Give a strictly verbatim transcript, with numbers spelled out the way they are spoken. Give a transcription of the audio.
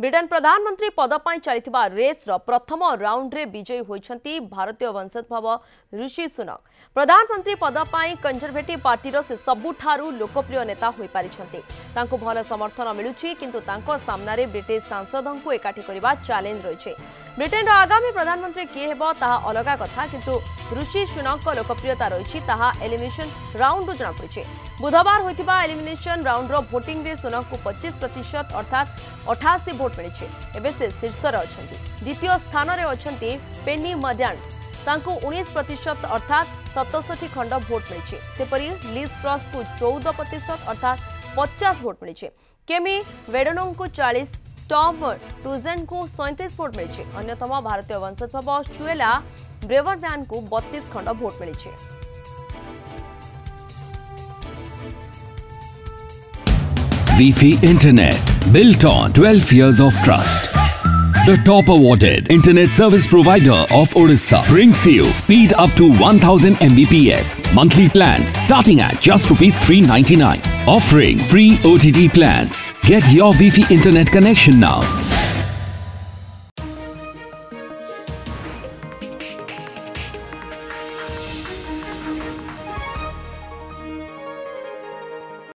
Britain प्रधानमंत्री पद पर चलता रेस प्रथम राउंड रे विजयी होती भारतीय वंशोद्भव ऋषि सुनक प्रधानमंत्री पद पर कंजरभेटिव पार्टी से सबुठारू लोकप्रिय नेता हो पारिछंती तांको भल समर्थन मिलुछि किंतु तांको सामनारे ब्रिटिश सांसदों को एकाठी करबा चैलेंज रही। ब्रिटेन आगामी प्रधानमंत्री किए हेबो ताहा अलगा कथा किंतु ऋषि सुनक लोकप्रियता रही एलिमिनेशन राउंड जना पड़ी। बुधवार होता एलिमिनेशन राउंड भोटिंग रे सुनक को पच्चीस प्रतिशत अर्थात अठासी भोट मिली। एबे से शीर्षर अंति द्वितीय स्थान में अंति पेनी मर्डांट तांको उन्नीस प्रतिशत अर्थात सतसठी खंड भोट मिली। सेपरी लिज ट्रस को चौदह प्रतिशत अर्थात पचास भोट मिली। केमी वेडोनों को चालीस टॉमर रूसन को सैंतीस भोट मिली। अन्यतम भारतीय वंशोद्भव चुएला ब्रेवरमैन को बत्तीस खंड भोट मिली। Vivo Internet built on twelve years of trust. The top awarded internet service provider of Odisha brings you speed up to one thousand M B P S. Monthly plans starting at just rupees three ninety-nine. Offering free O T T plans. Get your Vivo Internet connection now.